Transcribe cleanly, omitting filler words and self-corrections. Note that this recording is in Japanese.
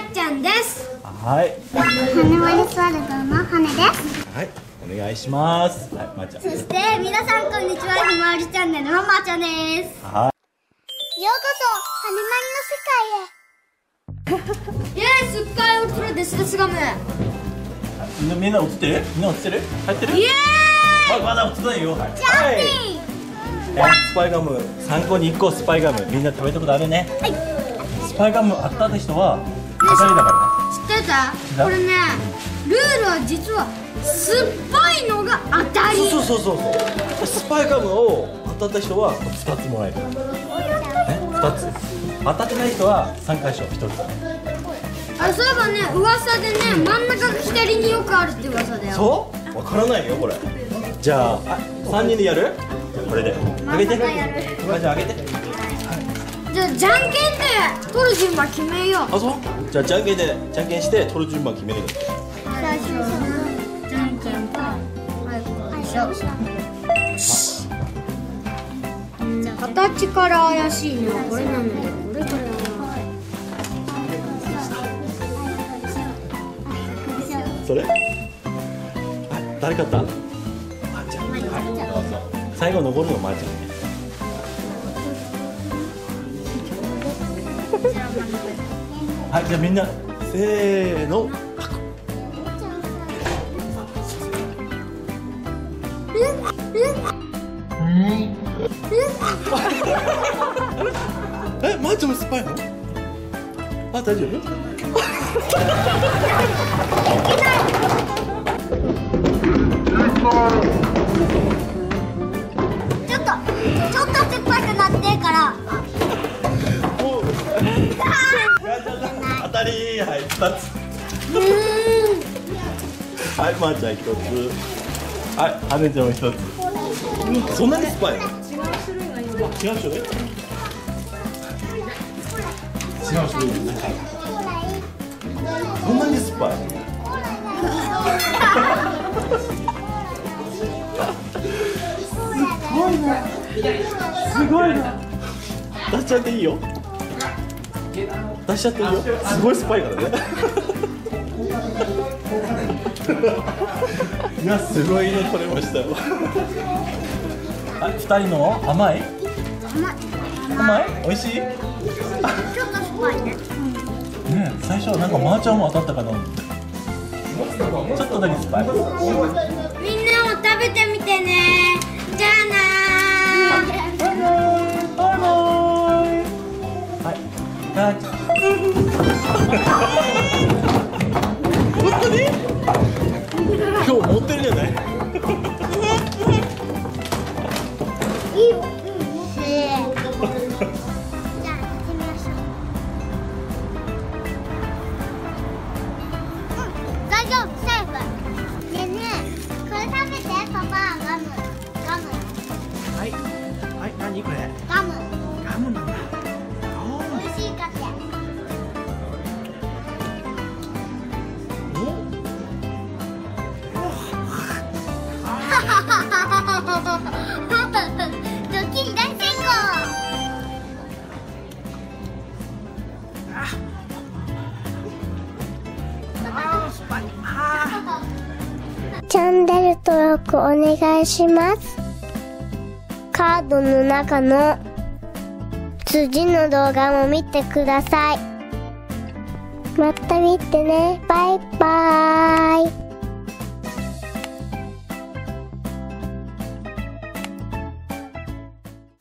っちゃんです。はい。羽割りスワルドの羽です。はい、お願いします。はい、まーちゃん。そして皆さんこんにちは、ひまわりチャンネルのまーちゃんです。はい。ようこそ羽まりの世界へ。イエーイ、すっかり映るですですがめ。みんな映ってる？みんな映ってる？入ってる？イエーイ。まだ映ってないよ。はい。ジャンピン。スパイガム、参考に1個スパイガム、みんな食べたことあるね。はい、スパイガムあったって人は当たりだからね。知ってた？これね、ルールは実は酸っぱいのが当たり。そうそうそうそう。スパイガムを当たった人は2つもらえる。ね、2つ。当たってない人は3回賞1つ。あれ、そういえばね、噂でね、真ん中が左によくあるって噂だよ。そう？わからないよこれ。じゃあ、3人でやる？これであげて、じゃああげて。じゃあじゃんけんで取る順番決めよう。あ、そう。じゃあじゃんけんでじゃんけんして取る順番決める。最初はじゃんけんぽん。じゃあ形から怪しいのはこれなので、これからそれ誰勝った？あ、じゃあどうぞ。最後残るのマジで。はい、じゃあみんなせーの。え、マジも酸っぱいの？あ、大丈夫？ちょっと酸っぱくなってから。当たり、はい、2つ。はい、まーちゃん1つ。はい、はねちゃんも1つ。そんなに酸っぱい。違う種類がいい。違う種類。違う種類。そんなに酸っぱい。すごいね。すごいな。出しちゃっていいよ。出しちゃっていいよ。すごい酸っぱいからね。いや、すごいね、取れましたよ。あ、二人の甘い。甘い。美味しい。ちょっと酸っぱいね。ね、最初なんかまーちゃんも当たったかな。ちょっとだけ酸っぱい。みんなも食べてみてね。じゃあな。本当に？今日持ってるじゃない？大丈夫、セーフ。ねえねえ、これ食べて、パパ、ガム。ガム。はい。はい、何これ？ガム。ガムなんだ。チャンネル登録お願いします。カードの中の次の動画も見てください。また見てね。バイバーイ。